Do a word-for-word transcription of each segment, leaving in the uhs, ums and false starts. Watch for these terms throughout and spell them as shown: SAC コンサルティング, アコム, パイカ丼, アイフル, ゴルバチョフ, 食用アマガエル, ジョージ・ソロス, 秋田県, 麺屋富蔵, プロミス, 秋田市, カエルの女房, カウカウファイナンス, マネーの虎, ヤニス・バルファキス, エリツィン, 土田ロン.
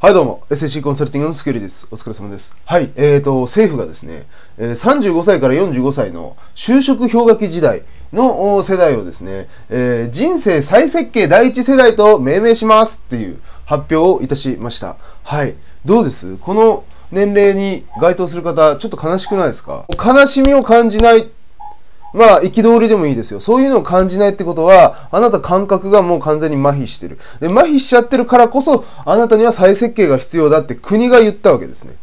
はいどうも、エスエーシー コンサルティングのスクールです。お疲れ様です。はい、えーと、政府がですね、さんじゅうごさいからよんじゅうごさいの就職氷河期時代の世代をですね、えー、人生再設計第一世代と命名しますっていう発表をいたしました。はい、どうです?この年齢に該当する方、ちょっと悲しくないですか?悲しみを感じない。まあ、憤りでもいいですよ。そういうのを感じないってことは、あなた感覚がもう完全に麻痺してる。で、麻痺しちゃってるからこそ、あなたには再設計が必要だって国が言ったわけですね。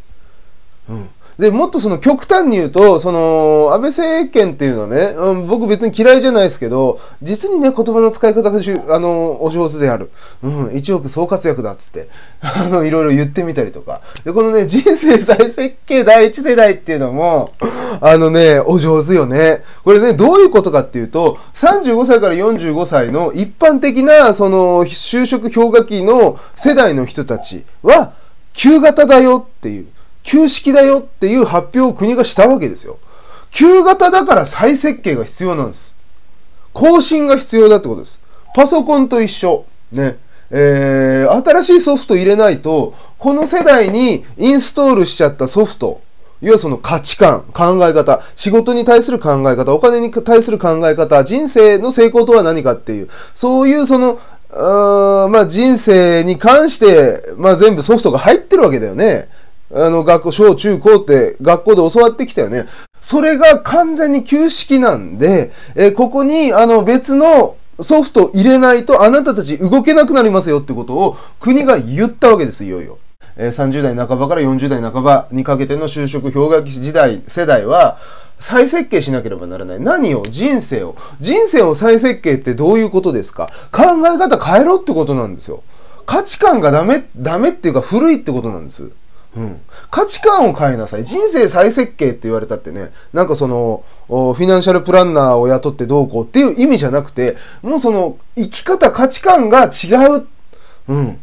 うん。で、もっとその極端に言うと、その、安倍政権っていうのはね、うん、僕別に嫌いじゃないですけど、実にね、言葉の使い方がしゅ、あの、お上手である。うん、一億総活躍だっつって、あの、いろいろ言ってみたりとか。で、このね、人生再設計第一世代っていうのも、あのね、お上手よね。これね、どういうことかっていうと、さんじゅうごさいからよんじゅうごさいの一般的な、その、就職氷河期の世代の人たちは、旧型だよっていう。旧式だよっていう発表を国がしたわけですよ。旧型だから再設計が必要なんです。更新が必要だってことです。パソコンと一緒。ね。えー、新しいソフト入れないと、この世代にインストールしちゃったソフト、いわゆるその価値観、考え方、仕事に対する考え方、お金に対する考え方、人生の成功とは何かっていう、そういうその、うーん、まあ人生に関して、まあ全部ソフトが入ってるわけだよね。あの、学校、小中高って学校で教わってきたよね。それが完全に旧式なんで、えー、ここに、あの、別のソフト入れないとあなたたち動けなくなりますよってことを国が言ったわけです、いよいよ。えー、さんじゅうだいなかばからよんじゅうだいなかばにかけての就職氷河期時代、世代は、再設計しなければならない。何を?人生を。人生を再設計ってどういうことですか?考え方変えろってことなんですよ。価値観がダメ、ダメっていうか古いってことなんです。うん、価値観を変えなさい。人生再設計って言われたってね、なんかその、フィナンシャルプランナーを雇ってどうこうっていう意味じゃなくて、もうその、生き方、価値観が違う。うん。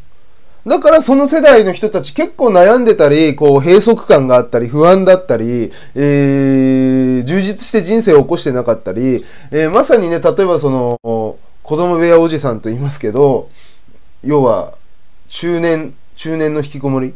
だからその世代の人たち結構悩んでたり、こう、閉塞感があったり、不安だったり、えー、充実して人生を起こしてなかったり、えー、まさにね、例えばその、子供部屋おじさんと言いますけど、要は、中年、中年の引きこもり。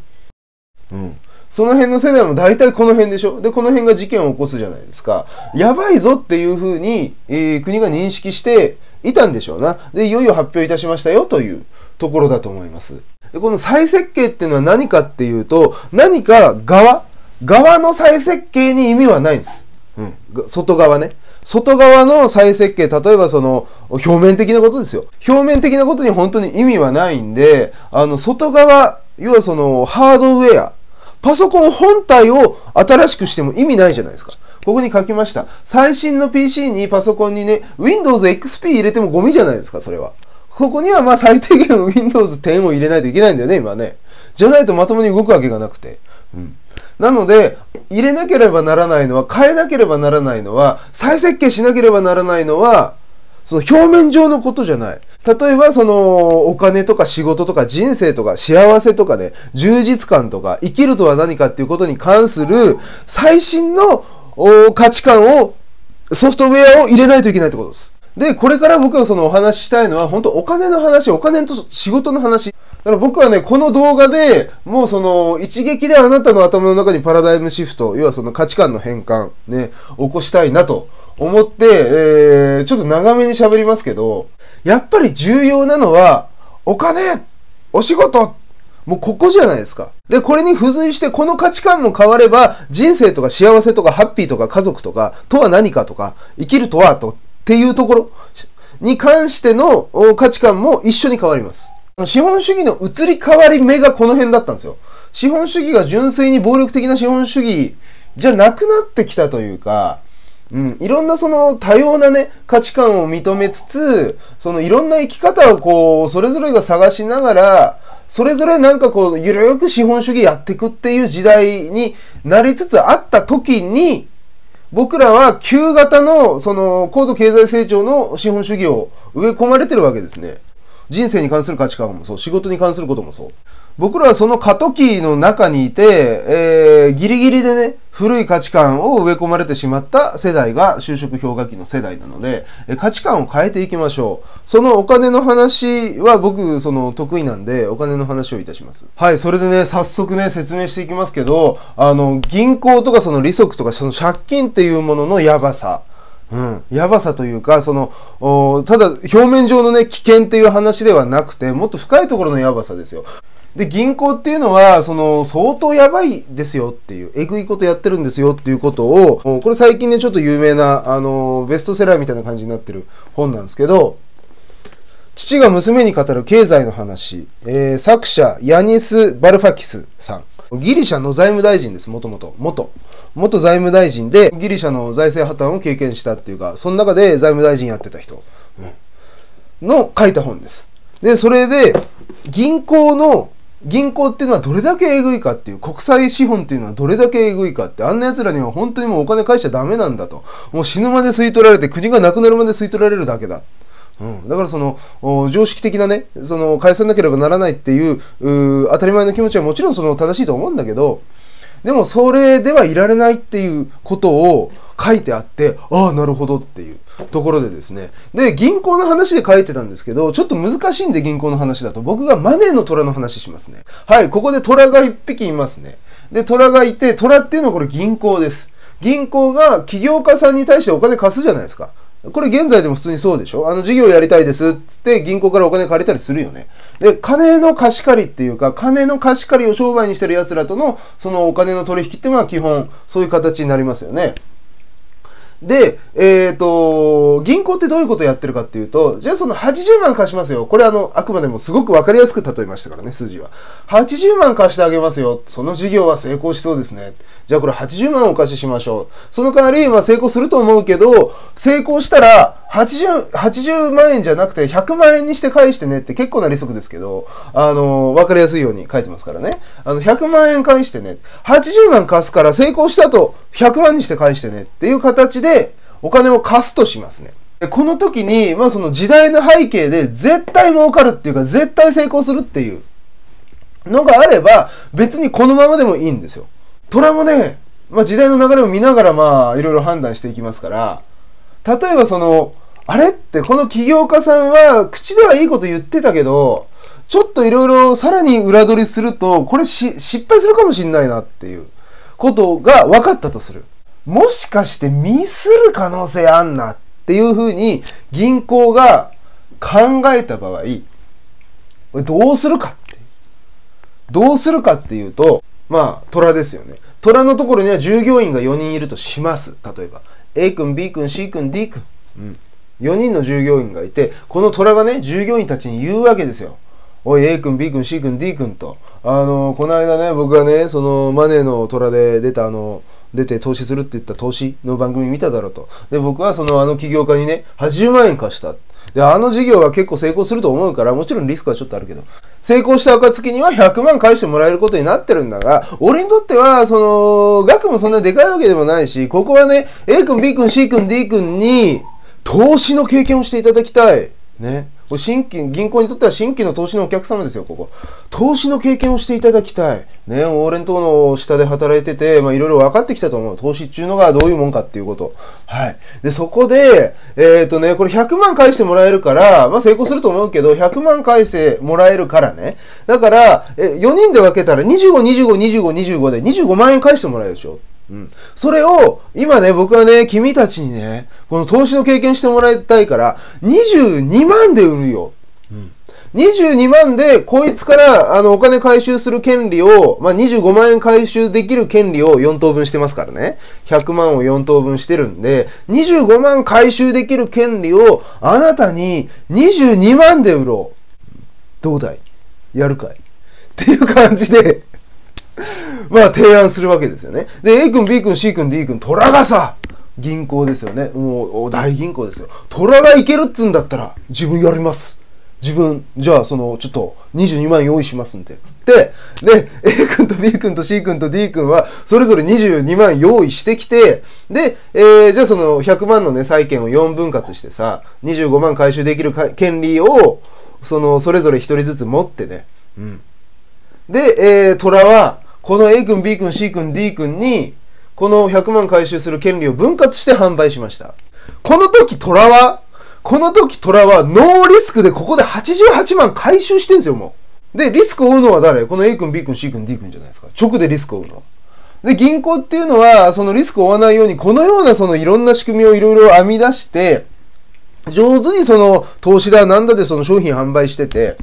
うん、その辺の世代も大体この辺でしょ。で、この辺が事件を起こすじゃないですか。やばいぞっていうふうに、えー、国が認識していたんでしょうな。で、いよいよ発表いたしましたよというところだと思います。で、この再設計っていうのは何かっていうと、何か側、側の再設計に意味はないんです。うん、外側ね。外側の再設計、例えばその、表面的なことですよ。表面的なことに本当に意味はないんで、あの、外側、要はその、ハードウェア、パソコン本体を新しくしても意味ないじゃないですか。ここに書きました。最新の ピーシー にパソコンにね、ウィンドウズエックスピー 入れてもゴミじゃないですか、それは。ここにはまあ最低限 ウィンドウズテン を入れないといけないんだよね、今ね。じゃないとまともに動くわけがなくて。うん。なので、入れなければならないのは、変えなければならないのは、再設計しなければならないのは、その表面上のことじゃない。例えば、その、お金とか仕事とか人生とか幸せとかね、充実感とか、生きるとは何かっていうことに関する、最新の価値観を、ソフトウェアを入れないといけないってことです。で、これから僕がそのお話ししたいのは、本当お金の話、お金と仕事の話。だから僕はね、この動画で、もうその、一撃であなたの頭の中にパラダイムシフト、要はその価値観の変換、ね、起こしたいなと思って、えー、ちょっと長めに喋りますけど、やっぱり重要なのは、お金、お仕事、もうここじゃないですか。で、これに付随して、この価値観も変われば、人生とか幸せとかハッピーとか家族とか、とは何かとか、生きるとはと、っていうところに関しての価値観も一緒に変わります。資本主義の移り変わり目がこの辺だったんですよ。資本主義が純粋に暴力的な資本主義じゃなくなってきたというか、うん、いろんなその多様なね、価値観を認めつつ、そのいろんな生き方をこう、それぞれが探しながら、それぞれなんかこう、ゆるーく資本主義やっていくっていう時代になりつつあった時に、僕らは旧型のその高度経済成長の資本主義を植え込まれてるわけですね。人生に関する価値観もそう、仕事に関することもそう。僕らはその過渡期の中にいて、えー、ギリギリでね、古い価値観を植え込まれてしまった世代が就職氷河期の世代なので、価値観を変えていきましょう。そのお金の話は僕、その得意なんで、お金の話をいたします。はい、それでね、早速ね、説明していきますけど、あの、銀行とかその利息とかその借金っていうもののやばさ。うん。やばさというか、その、ただ表面上のね、危険っていう話ではなくて、もっと深いところのやばさですよ。で、銀行っていうのは、その、相当やばいですよっていう、えぐいことやってるんですよっていうことを、これ最近ね、ちょっと有名な、あの、ベストセラーみたいな感じになってる本なんですけど、父が娘に語る経済の話、えー、作者、ヤニス・バルファキスさん。ギリシャの財務大臣です、もともと。元。元財務大臣で、ギリシャの財政破綻を経験したっていうか、その中で財務大臣やってた人の書いた本です。で、それで、銀行の、銀行っていうのはどれだけえぐいかっていう、国際資本っていうのはどれだけえぐいかって、あんな奴らには本当にもうお金返しちゃダメなんだと。もう死ぬまで吸い取られて、国がなくなるまで吸い取られるだけだ。うん、だからその、常識的なね、その、返さなければならないっていう、う当たり前の気持ちはもちろんその正しいと思うんだけど、でもそれではいられないっていうことを書いてあって、ああ、なるほどっていうところでですね。で、銀行の話で書いてたんですけど、ちょっと難しいんで銀行の話だと、僕がマネーの虎の話しますね。はい、ここで虎が一匹いますね。で、虎がいて、虎っていうのはこれ銀行です。銀行が起業家さんに対してお金貸すじゃないですか。これ現在でも普通にそうでしょ？あの事業やりたいですって言って銀行からお金借りたりするよね。で、金の貸し借りっていうか、金の貸し借りを商売にしてる奴らとのそのお金の取引ってまあ基本そういう形になりますよね。で、えっと、銀行ってどういうことをやってるかっていうと、じゃあそのはちじゅうまん貸しますよ。これあの、あくまでもすごくわかりやすく例えましたからね、数字は。はちじゅうまん貸してあげますよ。その事業は成功しそうですね。じゃあこれはちじゅうまんお貸ししましょう。その代わり、まあ成功すると思うけど、成功したらはちじゅうまんえんじゃなくてひゃくまんえんにして返してねって結構な利息ですけど、あの、わかりやすいように書いてますからね。あの、ひゃくまんえん返してね。はちじゅうまん貸すから成功した後ひゃくまんにして返してねっていう形で、で、お金を貸すとしますね。この時に、まあその時代の背景で絶対儲かるっていうか、絶対成功するっていうのがあれば、別にこのままでもいいんですよ。虎もね、まあ時代の流れを見ながらまあいろいろ判断していきますから、例えばその、あれってこの起業家さんは口ではいいこと言ってたけど、ちょっといろいろさらに裏取りすると、これし失敗するかもしれないなっていうことが分かったとする。もしかしてミスる可能性あんなっていうふうに銀行が考えた場合、どうするかって。どうするかっていうと、まあ、虎ですよね。虎のところには従業員がよにんいるとします。例えば、A 君、B 君、C 君、D 君。うん。よにんの従業員がいて、この虎がね、従業員たちに言うわけですよ。おい、A 君、B 君、C 君、D 君と。あの、この間ね、僕がね、その、マネーの虎で出たあの、出て投資するって言った投資の番組見ただろうと。で、僕はそのあの起業家にね、はちじゅうまんえん貸した。で、あの事業が結構成功すると思うから、もちろんリスクはちょっとあるけど、成功した暁にはひゃくまん返してもらえることになってるんだが、俺にとっては、その、額もそんなでかいわけでもないし、ここはね、A 君、B 君、C 君、D 君に、投資の経験をしていただきたい。ね。新規、銀行にとっては新規の投資のお客様ですよ、ここ。投資の経験をしていただきたい。ね、俺んとこの下で働いてて、まあいろいろ分かってきたと思う。投資っていうのがどういうもんかっていうこと。はい。で、そこで、えっとね、これひゃくまん返してもらえるから、まあ成功すると思うけど、ひゃくまん返してもらえるからね。だから、よにんで分けたらにじゅうご、にじゅうご、にじゅうご、にじゅうごでにじゅうごまんえん返してもらえるでしょ。うん。それを、今ね、僕はね、君たちにね、この投資の経験してもらいたいから、にじゅうにまんで売るよ。うん。にじゅうにまんで、こいつから、あの、お金回収する権利を、まあ、にじゅうごまんえん回収できる権利をよん等分してますからね。ひゃくまんをよん等分してるんで、にじゅうごまん回収できる権利を、あなたににじゅうにまんで売ろう。どうだい？やるかい？っていう感じで、まあ提案するわけですよね。で、A 君、B 君、C 君、D 君、虎がさ、銀行ですよね。もう大銀行ですよ。虎がいけるっつんだったら、自分やります。自分、じゃあその、ちょっとにじゅうにまん用意しますんで、つって、で、A 君と B 君と C 君と D 君は、それぞれにじゅうにまん用意してきて、で、えー、じゃあそのひゃくまんのね、債権をよんぶん割してさ、にじゅうごまん回収できる権利を、その、それぞれひとりずつ持ってね。うん。で、えー、虎は、この A 君、B 君、C 君、D 君に、このひゃくまん回収する権利を分割して販売しました。この時トラは、この時トラはノーリスクでここではちじゅうはちまん回収してんすよ、もう。で、リスクを負うのは誰？この A 君、B 君、C 君、D 君じゃないですか。直でリスクを負うの。で、銀行っていうのは、そのリスクを負わないように、このようなそのいろんな仕組みをいろいろ編み出して、上手にその投資だなんだでその商品販売してて、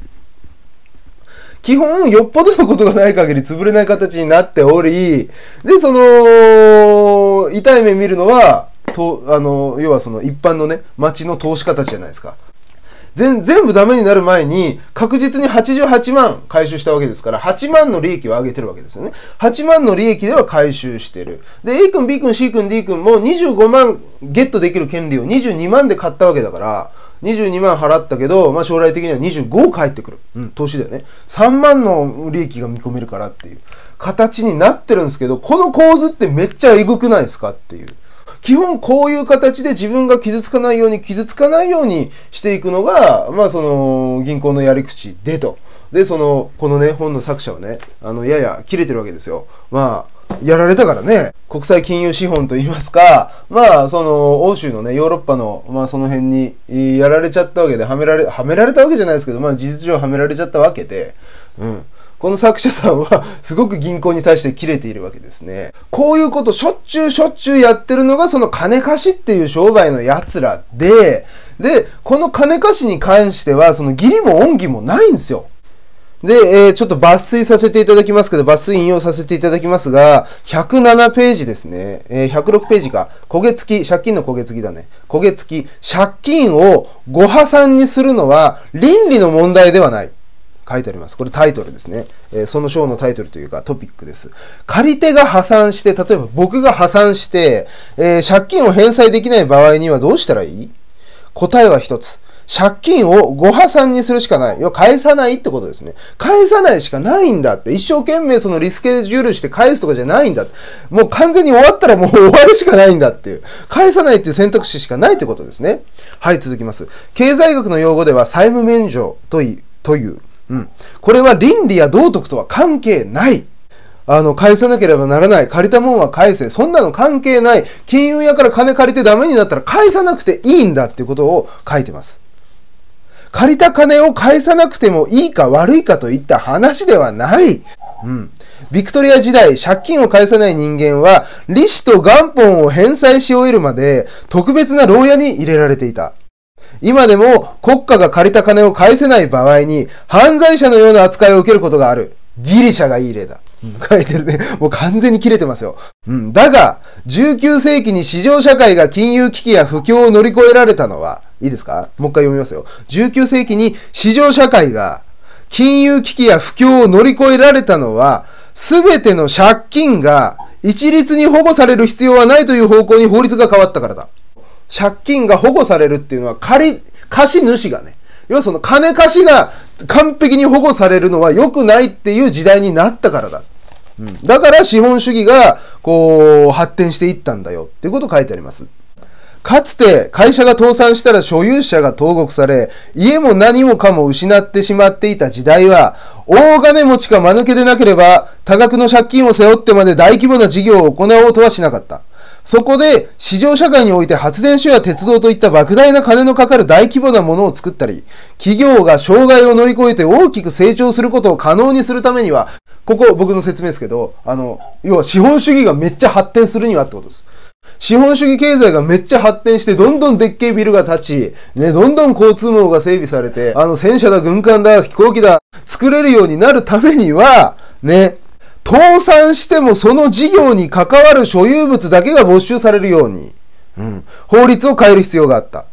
基本よっぽどのことがない限り潰れない形になっており、で、その、痛い目見るのは、と、あの、要はその一般のね、町の投資家たちじゃないですか。全、全部ダメになる前に、確実にはちじゅうはちまん回収したわけですから、はちまんの利益を上げてるわけですよね。はちまんの利益では回収してる。で、A 君、B 君、C 君、D 君もにじゅうごまんゲットできる権利をにじゅうにまんで買ったわけだから、にじゅうにまん払ったけど、まあ将来的にはにじゅうご返ってくる。うん、投資だよね。さんまんの利益が見込めるからっていう形になってるんですけど、この構図ってめっちゃえぐくないですかっていう。基本こういう形で自分が傷つかないように傷つかないようにしていくのが、まあその銀行のやり口でと。で、その、このね、本の作者はね、あの、やや切れてるわけですよ。まあ、やられたからね、国際金融資本と言いますか、まあ、その、欧州のね、ヨーロッパの、まあその辺に、やられちゃったわけで、はめられ、はめられたわけじゃないですけど、まあ事実上はめられちゃったわけで、うん。この作者さんはすごく銀行に対して切れているわけですね。こういうことしょっちゅうしょっちゅうやってるのがその金貸しっていう商売の奴らで、で、この金貸しに関してはその義理も恩義もないんですよ。で、えー、ちょっと抜粋させていただきますけど、抜粋引用させていただきますが、ひゃくななページですね。えー、ひゃくろくページか。焦げ付き、借金の焦げ付きだね。焦げ付き、借金をご破産にするのは倫理の問題ではない。書いてあります。これタイトルですね。えー、その章のタイトルというかトピックです。借り手が破産して、例えば僕が破産して、えー、借金を返済できない場合にはどうしたらいい？答えは一つ。借金をご破産にするしかない。要は返さないってことですね。返さないしかないんだって。一生懸命そのリスケジュールして返すとかじゃないんだって。もう完全に終わったらもう終わるしかないんだっていう。返さないっていう選択肢しかないってことですね。はい、続きます。経済学の用語では債務免除とい、という。うん。これは倫理や道徳とは関係ない。あの、返さなければならない。借りたもんは返せ。そんなの関係ない。金融屋から金借りてダメになったら返さなくていいんだっていうことを書いてます。借りた金を返さなくてもいいか悪いかといった話ではない。うん。ビクトリア時代、借金を返さない人間は、利子と元本を返済し終えるまで、特別な牢屋に入れられていた。今でも国家が借りた金を返せない場合に犯罪者のような扱いを受けることがある。ギリシャがいい例だ。書いてるね。もう完全に切れてますよ。うん。だが、じゅうきゅう世紀に市場社会が金融危機や不況を乗り越えられたのは、いいですか？もう一回読みますよ。じゅうきゅう世紀に市場社会が金融危機や不況を乗り越えられたのは、すべての借金が一律に保護される必要はないという方向に法律が変わったからだ。借金が保護されるっていうのは借り、貸し主がね、要はその金貸しが完璧に保護されるのは良くないっていう時代になったからだ。うん、だから資本主義がこう発展していったんだよっていうことを書いてあります。かつて会社が倒産したら所有者が投獄され、家も何もかも失ってしまっていた時代は、大金持ちか間抜けでなければ多額の借金を背負ってまで大規模な事業を行おうとはしなかった。そこで、市場社会において発電所や鉄道といった莫大な金のかかる大規模なものを作ったり、企業が障害を乗り越えて大きく成長することを可能にするためには、ここ僕の説明ですけど、あの、要は資本主義がめっちゃ発展するにはってことです。資本主義経済がめっちゃ発展して、どんどんでっけえビルが立ち、ね、どんどん交通網が整備されて、あの、戦車だ、軍艦だ、飛行機だ、作れるようになるためには、ね、倒産してもその事業に関わる所有物だけが没収されるように、うん、法律を変える必要があった。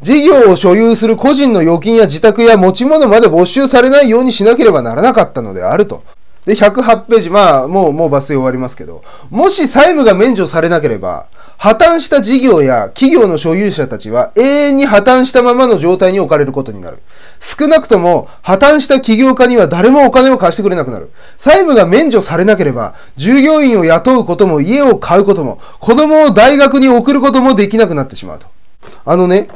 事業を所有する個人の預金や自宅や持ち物まで没収されないようにしなければならなかったのであると。で、ひゃくはちページ、まあ、もう、もう抜粋終わりますけど、もし債務が免除されなければ、破綻した事業や企業の所有者たちは永遠に破綻したままの状態に置かれることになる。少なくとも破綻した起業家には誰もお金を貸してくれなくなる。債務が免除されなければ、従業員を雇うことも家を買うことも、子供を大学に送ることもできなくなってしまうと。あのね、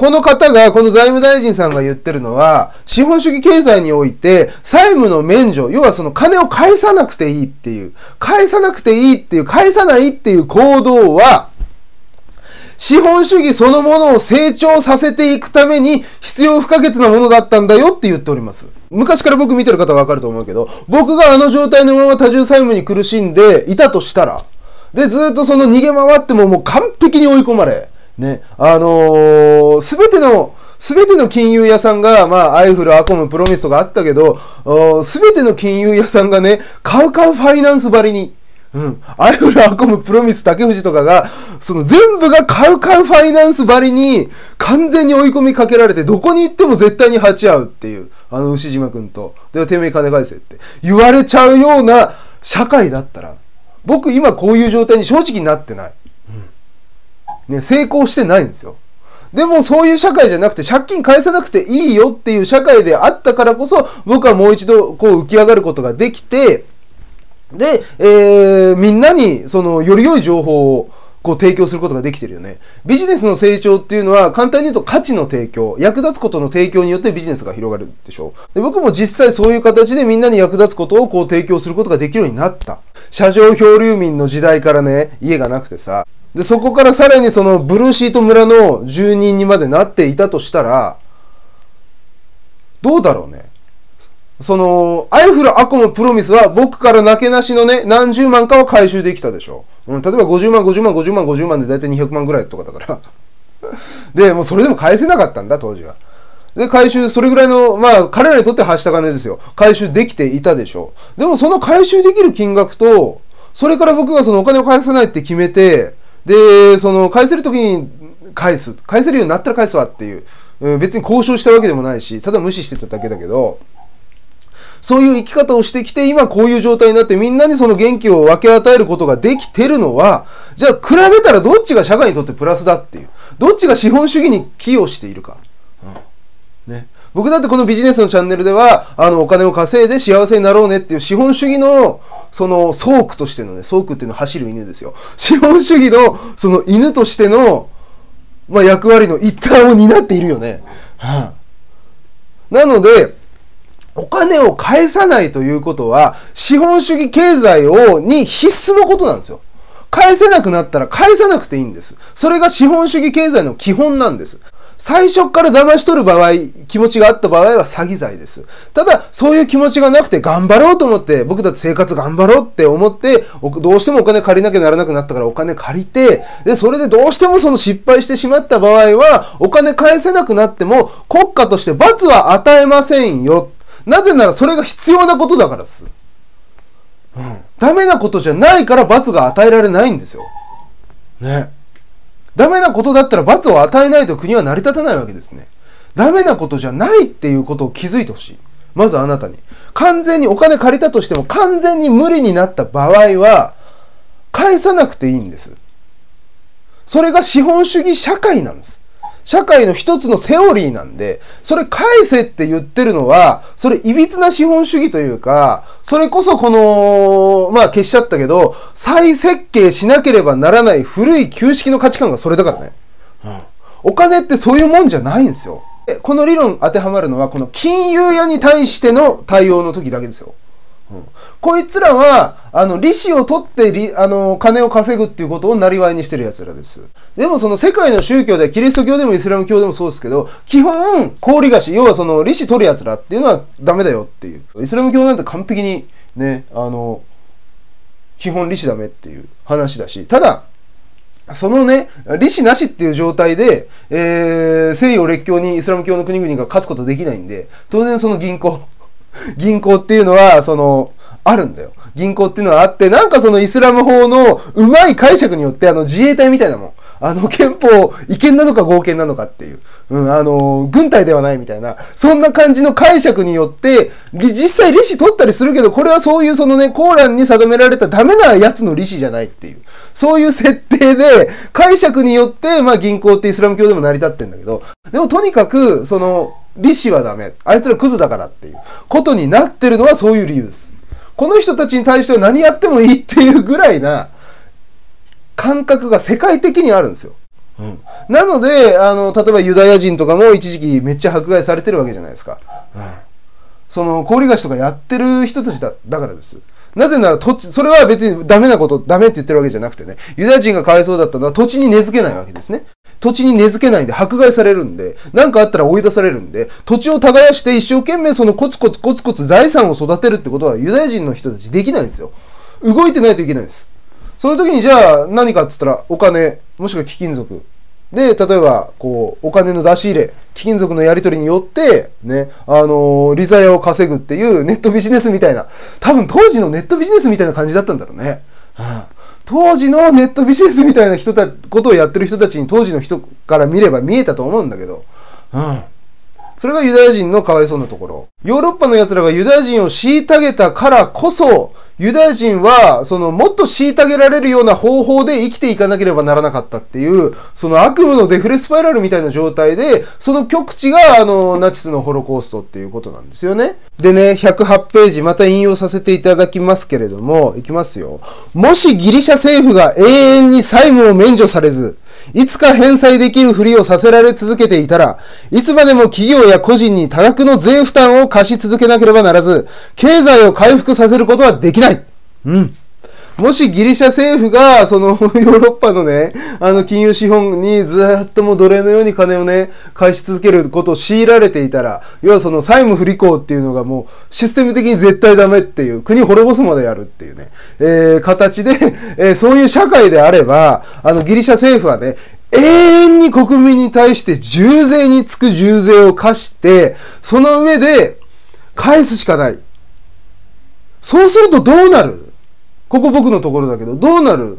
この方が、この財務大臣さんが言ってるのは、資本主義経済において、債務の免除、要はその金を返さなくていいっていう、返さなくていいっていう、返さないっていう行動は、資本主義そのものを成長させていくために必要不可欠なものだったんだよって言っております。昔から僕見てる方はわかると思うけど、僕があの状態のまま多重債務に苦しんでいたとしたら、で、ずっとその逃げ回ってももう完璧に追い込まれ、ね、あのー、すべての、すべての金融屋さんが、まあ、アイフル、アコム、プロミスとかあったけど、すべての金融屋さんがね、カウカウファイナンスばりに、うん。アイフル、アコム、プロミス、竹藤とかが、その全部がカウカウファイナンスばりに完全に追い込みかけられて、どこに行っても絶対に鉢合うっていう、あの牛島くんと、で、てめえ金返せって言われちゃうような社会だったら、僕今こういう状態に正直なってない。うん。ね、成功してないんですよ。でもそういう社会じゃなくて、借金返さなくていいよっていう社会であったからこそ、僕はもう一度こう浮き上がることができて、で、えー、みんなに、その、より良い情報を、こう、提供することができてるよね。ビジネスの成長っていうのは、簡単に言うと価値の提供、役立つことの提供によってビジネスが広がるでしょ。で、僕も実際そういう形でみんなに役立つことを、こう、提供することができるようになった。車上漂流民の時代からね、家がなくてさ。で、そこからさらにその、ブルーシート村の住人にまでなっていたとしたら、どうだろうね。その、アイフル、アコム、プロミスは僕からなけなしのね、何十万かは回収できたでしょ。うん、例えばごじゅうまん、ごじゅうまん、ごじゅうまん、ごじゅうまんでだいたいにひゃくまんぐらいとかだから。で、もうそれでも返せなかったんだ、当時は。で、回収、それぐらいの、まあ、彼らにとってはした金ですよ。回収できていたでしょ。でもその回収できる金額と、それから僕がそのお金を返さないって決めて、で、その、返せるときに返す。返せるようになったら返すわっていう。うん、別に交渉したわけでもないし、ただ無視してただけだけど、そういう生き方をしてきて、今こういう状態になってみんなにその元気を分け与えることができてるのは、じゃあ比べたらどっちが社会にとってプラスだっていう。どっちが資本主義に寄与しているか。うん、ね。僕だってこのビジネスのチャンネルでは、あのお金を稼いで幸せになろうねっていう資本主義の、その走句としてのね、走句っていうのは走る犬ですよ。資本主義のその犬としての、まあ役割の一端を担っているよね。うん、なので、お金を返さないということは、資本主義経済を、に必須のことなんですよ。返せなくなったら返さなくていいんです。それが資本主義経済の基本なんです。最初から騙し取る場合、気持ちがあった場合は詐欺罪です。ただ、そういう気持ちがなくて頑張ろうと思って、僕だって生活頑張ろうって思って、どうしてもお金借りなきゃならなくなったからお金借りて、で、それでどうしてもその失敗してしまった場合は、お金返せなくなっても、国家として罰は与えませんよ。なぜならそれが必要なことだからです。うん。ダメなことじゃないから罰が与えられないんですよ。ね。ダメなことだったら罰を与えないと国は成り立たないわけですね。ダメなことじゃないっていうことを気づいてほしい。まずあなたに。完全にお金借りたとしても完全に無理になった場合は返さなくていいんです。それが資本主義社会なんです。社会の一つのセオリーなんで、それ返せって言ってるのは、それ歪な資本主義というか、それこそこの、まあ消しちゃったけど、再設計しなければならない古い旧式の価値観がそれだからね。うん、お金ってそういうもんじゃないんですよ。この理論当てはまるのは、この金融屋に対しての対応の時だけですよ。うん、こいつらは、あの、利子を取って利、あの、金を稼ぐっていうことを生業にしてる奴らです。でもその世界の宗教で、キリスト教でもイスラム教でもそうですけど、基本、氷菓子、要はその利子取る奴らっていうのはダメだよっていう。イスラム教なんて完璧にね、あの、基本利子ダメっていう話だし、ただ、そのね、利子なしっていう状態で、えー、西洋列強にイスラム教の国々が勝つことできないんで、当然その銀行、銀行っていうのは、その、あるんだよ。銀行っていうのはあって、なんかそのイスラム法のうまい解釈によって、あの自衛隊みたいなもん。あの憲法、違憲なのか合憲なのかっていう。うん、あの、軍隊ではないみたいな。そんな感じの解釈によって、実際利子取ったりするけど、これはそういうそのね、コーランに定められたダメなやつの利子じゃないっていう。そういう設定で、解釈によって、まあ銀行ってイスラム教でも成り立ってんだけど、でもとにかく、その、利子はダメ。あいつらクズだからっていうことになってるのはそういう理由です。この人たちに対しては何やってもいいっていうぐらいな感覚が世界的にあるんですよ。うん、なのであの例えばユダヤ人とかも一時期めっちゃ迫害されてるわけじゃないですか、うん、その高利貸しとかやってる人たち だ, だからです。なぜなら土地、それは別にダメなことダメって言ってるわけじゃなくてね、ユダヤ人がかわいそうだったのは土地に根付けないわけですね。土地に根付けないんで迫害されるんで、何かあったら追い出されるんで、土地を耕して一生懸命そのコツコツコツコツ財産を育てるってことはユダヤ人の人たちできないんですよ。動いてないといけないんです。その時にじゃあ何かって言ったらお金、もしくは貴金属。で、例えば、こう、お金の出し入れ、貴金属のやり取りによって、ね、あのー、利ざやを稼ぐっていうネットビジネスみたいな、多分当時のネットビジネスみたいな感じだったんだろうね。はあ、当時のネットビジネスみたいな人たことをやってる人たちに当時の人から見れば見えたと思うんだけど、はあ、それがユダヤ人のかわいそうなところ。ヨーロッパの奴らがユダヤ人を虐げたからこそ、ユダヤ人は、その、もっと虐げられるような方法で生きていかなければならなかったっていう、その悪夢のデフレスパイラルみたいな状態で、その極地が、あの、ナチスのホロコーストっていうことなんですよね。でね、ひゃくはちページ、また引用させていただきますけれども、いきますよ。もしギリシャ政府が永遠に債務を免除されず、いつか返済できるふりをさせられ続けていたら、いつまでも企業や個人に多額の税負担を課し続けなければならず、経済を回復させることはできない。うん。もしギリシャ政府が、その、ヨーロッパのね、あの、金融資本にずーっともう奴隷のように金をね、返し続けることを強いられていたら、要はその債務不履行っていうのがもう、システム的に絶対ダメっていう、国滅ぼすまでやるっていうね、えー、形で、えー、そういう社会であれば、あの、ギリシャ政府はね、永遠に国民に対して重税につく重税を課して、その上で、返すしかない。そうするとどうなる？ここ僕のところだけど、どうなる？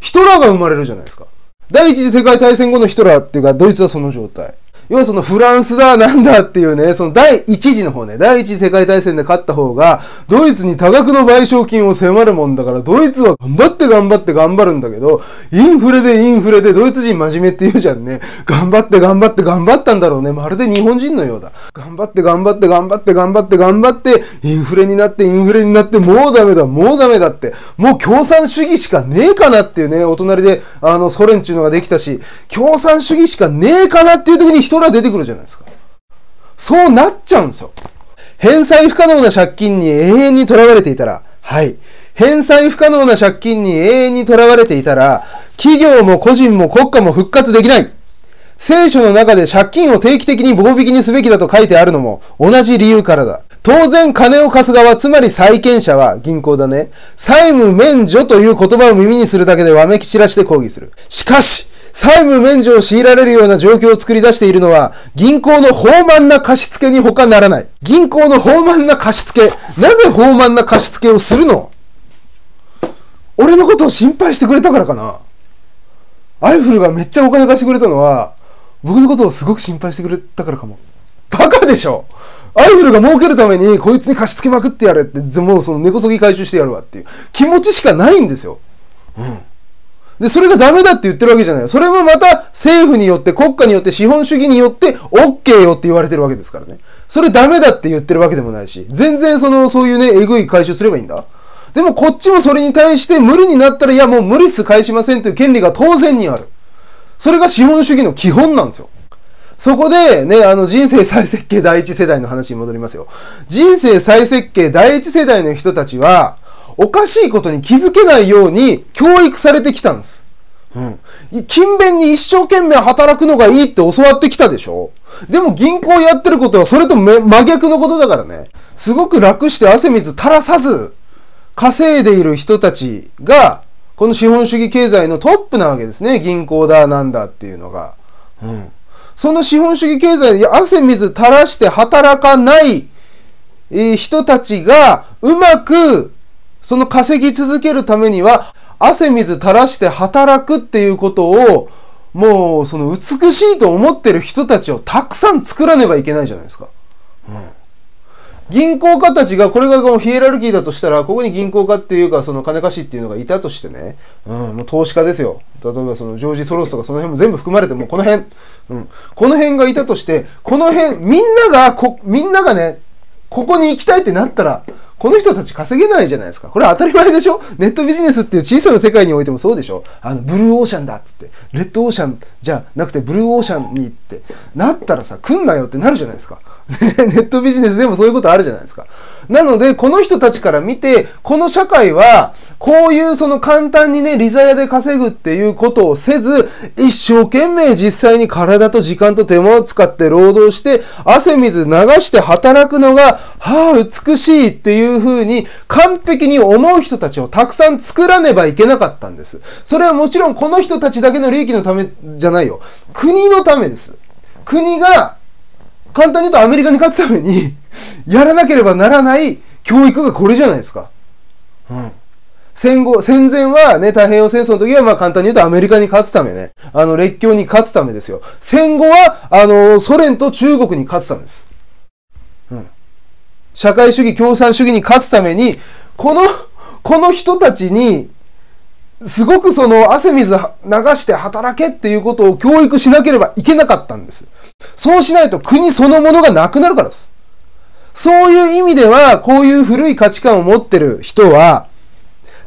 ヒトラーが生まれるじゃないですか。第一次世界大戦後のヒトラーっていうか、ドイツはその状態。要はそのフランスだなんだっていうね、その第一次の方ね、第一次世界大戦で勝った方が、ドイツに多額の賠償金を迫るもんだから、ドイツは頑張って頑張って頑張るんだけど、インフレでインフレでドイツ人真面目って言うじゃんね。頑張って頑張って頑張ったんだろうね。まるで日本人のようだ。頑張って頑張って頑張って頑張って頑張って、インフレになってインフレになって、もうダメだ、もうダメだって、もう共産主義しかねえかなっていうね、お隣で、あの、ソ連っていうのができたし、共産主義しかねえかなっていう時に、人ら出てくるじゃないですか。そうなっちゃうんですよ。返済不可能な借金に永遠にとらわれていたら、はい。返済不可能な借金に永遠にとらわれていたら、企業も個人も国家も復活できない。聖書の中で借金を定期的に棒引きにすべきだと書いてあるのも同じ理由からだ。当然金を貸す側、つまり債権者は銀行だね。債務免除という言葉を耳にするだけでわめき散らして抗議する。しかし、債務免除を強いられるような状況を作り出しているのは、銀行の放慢な貸し付けに他ならない。銀行の放慢な貸し付け。なぜ放慢な貸し付けをするの？俺のことを心配してくれたからかな。アイフルがめっちゃお金貸してくれたのは、僕のことをすごく心配してくれたからかも。バカでしょ！アイフルが儲けるために、こいつに貸し付けまくってやれって、もうその根こそぎ回収してやるわっていう気持ちしかないんですよ。うん。で、それがダメだって言ってるわけじゃない。それもまた政府によって、国家によって、資本主義によって、OK よって言われてるわけですからね。それダメだって言ってるわけでもないし、全然その、そういうね、えぐい回収すればいいんだ。でもこっちもそれに対して無理になったら、いやもう無理っす返しませんという権利が当然にある。それが資本主義の基本なんですよ。そこで、ね、あの、人生再設計第一世代の話に戻りますよ。人生再設計第一世代の人たちは、おかしいことに気づけないように教育されてきたんです。うん。勤勉に一生懸命働くのがいいって教わってきたでしょ？でも銀行やってることはそれと真逆のことだからね。すごく楽して汗水垂らさず稼いでいる人たちが、この資本主義経済のトップなわけですね。銀行だなんだっていうのが。うん。その資本主義経済で汗水垂らして働かない人たちがうまくその稼ぎ続けるためには、汗水垂らして働くっていうことを、もうその美しいと思ってる人たちをたくさん作らねばいけないじゃないですか。うん、銀行家たちが、これがこのヒエラルキーだとしたら、ここに銀行家っていうか、その金貸しっていうのがいたとしてね、うん、もう投資家ですよ。例えばそのジョージ・ソロスとかその辺も全部含まれて、もうこの辺、うん、この辺がいたとして、この辺、みんながこ、みんながね、ここに行きたいってなったら、この人たち稼げないじゃないですか。これ当たり前でしょ。ネットビジネスっていう小さな世界においてもそうでしょ。あのブルーオーシャンだっつってレッドオーシャンじゃなくてブルーオーシャンにってなったらさ、来んなよってなるじゃないですか。ネットビジネスでもそういうことあるじゃないですか。なのでこの人たちから見て、この社会はこういうその簡単にね利ざやで稼ぐっていうことをせず、一生懸命実際に体と時間と手間を使って労働して汗水流して働くのが、はあ美しいっていう風に完璧に思う人たちをたくさん作らねばいけなかったんです。それはもちろんこの人たちだけの利益のためじゃないよ。国のためです。国が簡単に言うとアメリカに勝つためにやらなければならない教育がこれじゃないですか。うん。戦後、戦前はね、太平洋戦争の時はまあ簡単に言うとアメリカに勝つためね。あの、列強に勝つためですよ。戦後は、あの、ソ連と中国に勝つためです。うん。社会主義、共産主義に勝つために、この、この人たちに、すごくその汗水流して働けっていうことを教育しなければいけなかったんです。そうしないと国そのものがなくなるからです。そういう意味では、こういう古い価値観を持ってる人は、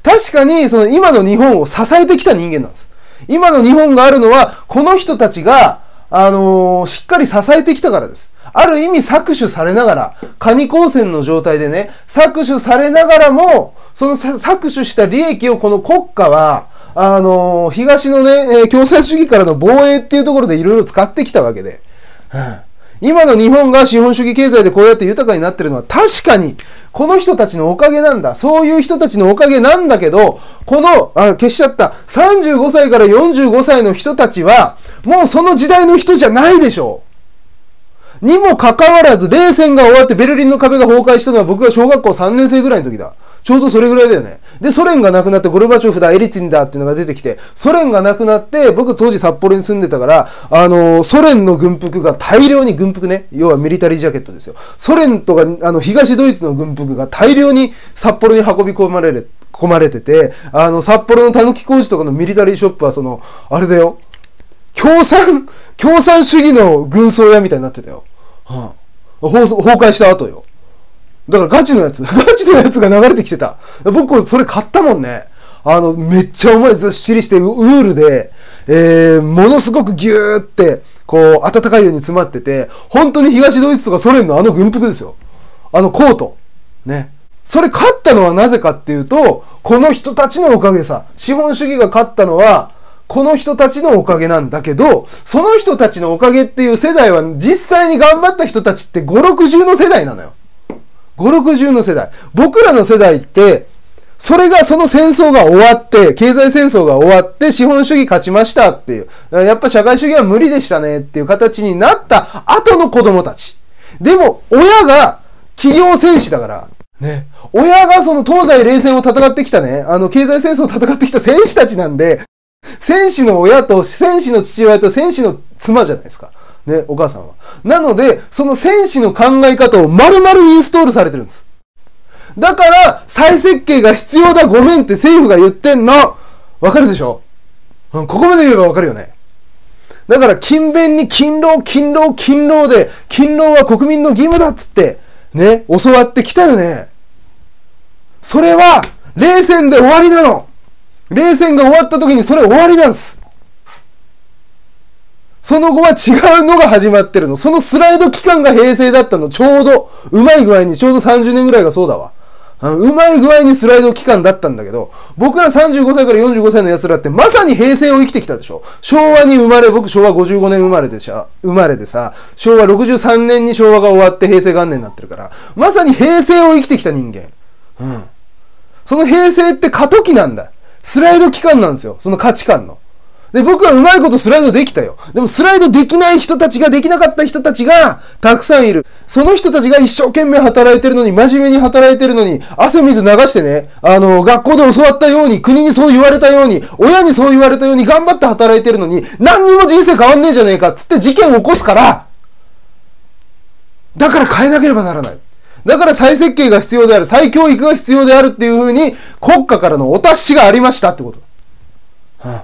確かにその今の日本を支えてきた人間なんです。今の日本があるのは、この人たちが、あのー、しっかり支えてきたからです。ある意味搾取されながら、蟹工船の状態でね、搾取されながらも、その搾取した利益をこの国家は、あのー、東のね、共産主義からの防衛っていうところでいろいろ使ってきたわけで、うん、今の日本が資本主義経済でこうやって豊かになってるのは確かにこの人たちのおかげなんだ。そういう人たちのおかげなんだけど、この、あ、消しちゃった。さんじゅうごさいからよんじゅうごさいの人たちは、もうその時代の人じゃないでしょう。にもかかわらず、冷戦が終わってベルリンの壁が崩壊したのは僕が小学校さんねんせいぐらいの時だ。ちょうどそれぐらいだよね。で、ソ連がなくなって、ゴルバチョフだ、エリツィンだっていうのが出てきて、ソ連がなくなって、僕当時札幌に住んでたから、あのー、ソ連の軍服が大量に、軍服ね、要はミリタリージャケットですよ。ソ連とか、あの、東ドイツの軍服が大量に札幌に運び込まれる、込まれてて、あの、札幌のたぬき工事とかのミリタリーショップはその、あれだよ。共産、共産主義の軍装屋みたいになってたよ。はあ、崩壊した後よ。だからガチのやつ、ガチのやつが流れてきてた。僕それ買ったもんね。あの、めっちゃ重い、ずっしりして、ウールで、えー、ものすごくギューって、こう、暖かいように詰まってて、本当に東ドイツとかソ連のあの軍服ですよ。あのコート。ね。それ買ったのはなぜかっていうと、この人たちのおかげさ。資本主義が勝ったのは、この人たちのおかげなんだけど、その人たちのおかげっていう世代は、実際に頑張った人たちってご、ろくじゅうの世代なのよ。ご、ろくじゅうの世代。僕らの世代って、それがその戦争が終わって、経済戦争が終わって、資本主義勝ちましたっていう。やっぱ社会主義は無理でしたねっていう形になった後の子供たち。でも、親が企業戦士だから、ね。親がその東西冷戦を戦ってきたね、あの経済戦争を戦ってきた戦士たちなんで、戦士の親と戦士の父親と戦士の妻じゃないですか。ね、お母さんは。なので、その戦士の考え方を丸々インストールされてるんです。だから、再設計が必要だ、ごめんって政府が言ってんの。わかるでしょ、うん、ここまで言えばわかるよね。だから、勤勉に勤労、勤労、勤労で、勤労は国民の義務だっつって、ね、教わってきたよね。それは、冷戦で終わりなの。冷戦が終わった時にそれ終わりなんです。その後は違うのが始まってるの。そのスライド期間が平成だったの。ちょうど、うまい具合に、ちょうどさんじゅうねんぐらいがそうだわ。うまい具合にスライド期間だったんだけど、僕らさんじゅうごさいからよんじゅうごさいの奴らってまさに平成を生きてきたでしょ。昭和に生まれ、僕昭和ごじゅうごねん生まれでさ、生まれでさ、昭和ろくじゅうさんねんに昭和が終わって平成元年になってるから、まさに平成を生きてきた人間。うん。その平成って過渡期なんだ。スライド期間なんですよ。その価値観の。で、僕はうまいことスライドできたよ。でもスライドできない人たちが、できなかった人たちが、たくさんいる。その人たちが一生懸命働いてるのに、真面目に働いてるのに、汗水流してね、あの、学校で教わったように、国にそう言われたように、親にそう言われたように、頑張って働いてるのに、何にも人生変わんねえじゃねえか、つって事件を起こすから、だから変えなければならない。だから再設計が必要である、再教育が必要であるっていう風に、国家からのお達しがありましたってこと。はあ、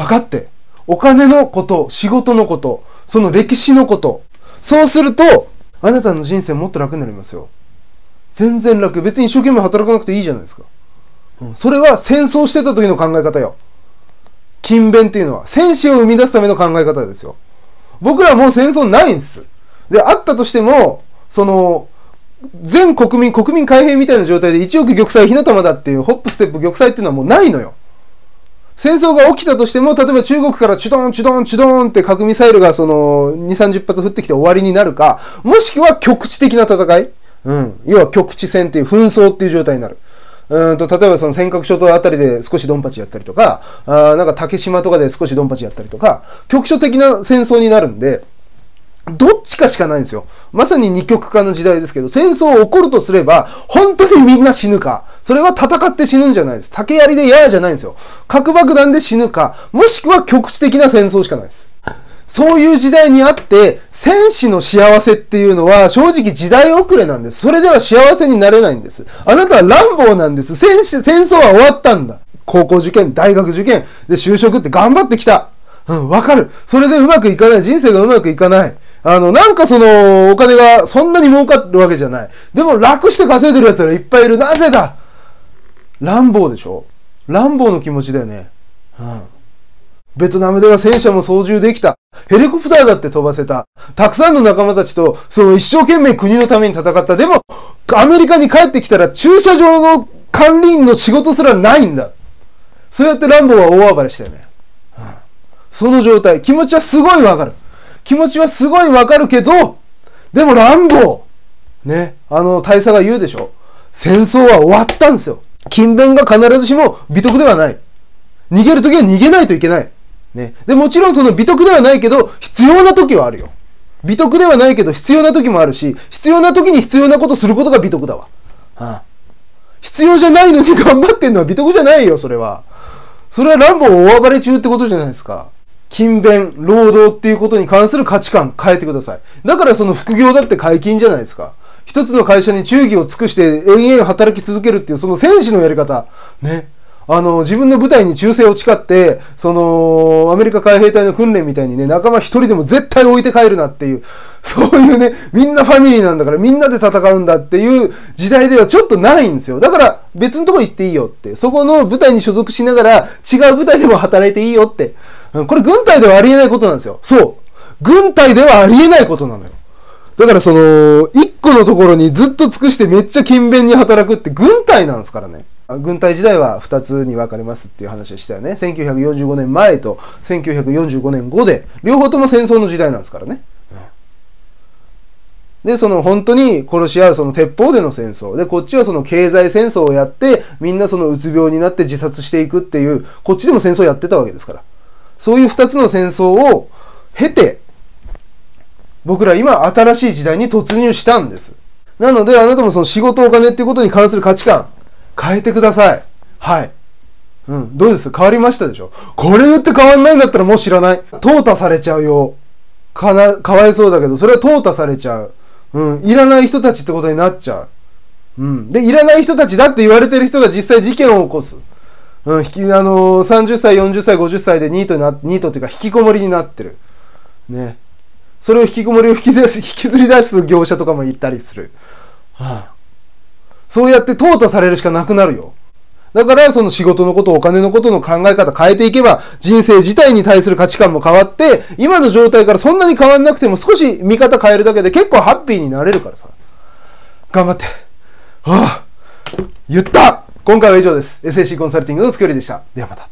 分かって。お金のこと、仕事のこと、その歴史のこと。そうすると、あなたの人生もっと楽になりますよ。全然楽。別に一生懸命働かなくていいじゃないですか。うん、それは戦争してた時の考え方よ。勤勉っていうのは戦士を生み出すための考え方ですよ。僕らもう戦争ないんです。で、あったとしても、その、全国民、国民開閉みたいな状態でいちおく玉砕火の玉だっていうホップステップ玉砕っていうのはもうないのよ。戦争が起きたとしても、例えば中国からチュドンチュドンチュドンって核ミサイルがそのにじゅう、さんじゅっぱつ降ってきて終わりになるか、もしくは局地的な戦い、うん、要は局地戦っていう紛争っていう状態になる。うんと、例えばその尖閣諸島あたりで少しドンパチやったりとか、あーなんか竹島とかで少しドンパチやったりとか、局所的な戦争になるんで、どっちかしかないんですよ。まさに二極化の時代ですけど、戦争を起こるとすれば、本当にみんな死ぬか。それは戦って死ぬんじゃないです。竹槍でややじゃないんですよ。核爆弾で死ぬか、もしくは局地的な戦争しかないです。そういう時代にあって、戦士の幸せっていうのは正直時代遅れなんです。それでは幸せになれないんです。あなたは乱暴なんです。戦士、戦争は終わったんだ。高校受験、大学受験、で就職って頑張ってきた。うん、わかる。それでうまくいかない。人生がうまくいかない。あの、なんかその、お金がそんなに儲かるわけじゃない。でも楽して稼いでる奴らいっぱいいる。なぜだ？乱暴でしょ？乱暴の気持ちだよね。うん。ベトナムでは戦車も操縦できた。ヘリコプターだって飛ばせた。たくさんの仲間たちと、その一生懸命国のために戦った。でも、アメリカに帰ってきたら駐車場の管理員の仕事すらないんだ。そうやって乱暴は大暴れしたよね。うん。その状態。気持ちはすごいわかる。気持ちはすごいわかるけど、でも乱暴ね、あの大佐が言うでしょ。戦争は終わったんですよ。勤勉が必ずしも美徳ではない。逃げるときは逃げないといけない。ね。で、もちろんその美徳ではないけど、必要なときはあるよ。美徳ではないけど、必要なときもあるし、必要なときに必要なことすることが美徳だわ。はあ、必要じゃないのに頑張ってんのは美徳じゃないよ、それは。それは乱暴大暴れ中ってことじゃないですか。勤勉、労働っていうことに関する価値観変えてください。だからその副業だって解禁じゃないですか。一つの会社に忠義を尽くして延々働き続けるっていうその戦士のやり方。ね。あの、自分の部隊に忠誠を誓って、その、アメリカ海兵隊の訓練みたいにね、仲間一人でも絶対置いて帰るなっていう、そういうね、みんなファミリーなんだからみんなで戦うんだっていう時代ではちょっとないんですよ。だから別のとこ行っていいよって。そこの部隊に所属しながら違う部隊でも働いていいよって。これ軍隊ではありえないことなんですよ。そう。軍隊ではありえないことなのよ。だからその、一個のところにずっと尽くしてめっちゃ勤勉に働くって軍隊なんですからね。軍隊時代は二つに分かれますっていう話でしたよね。せんきゅうひゃくよんじゅうごねん前とせんきゅうひゃくよんじゅうごねん後で、両方とも戦争の時代なんですからね。で、その本当に殺し合うその鉄砲での戦争。で、こっちはその経済戦争をやって、みんなそのうつ病になって自殺していくっていう、こっちでも戦争やってたわけですから。そういう二つの戦争を経て、僕ら今新しい時代に突入したんです。なのであなたもその仕事お金っていうことに関する価値観変えてください。はい。うん。どうです？変わりましたでしょ？これ言って変わんないんだったらもう知らない。淘汰されちゃうよ。かな、かわいそうだけど、それは淘汰されちゃう。うん。いらない人たちってことになっちゃう。うん。で、いらない人たちだって言われてる人が実際事件を起こす。うん、引き、あのー、さんじゅっさい、よんじゅっさい、ごじゅっさいでニートにな、ニートっていうか、引きこもりになってる。ね。それを引きこもりを引き出し、引きずり出す業者とかもいたりする。はあ、そうやって淘汰されるしかなくなるよ。だから、その仕事のこと、お金のことの考え方変えていけば、人生自体に対する価値観も変わって、今の状態からそんなに変わんなくても少し見方変えるだけで結構ハッピーになれるからさ。頑張って。はあ、言った！今回は以上です。エスエーシー コンサルティングのつくよりでした。ではまた。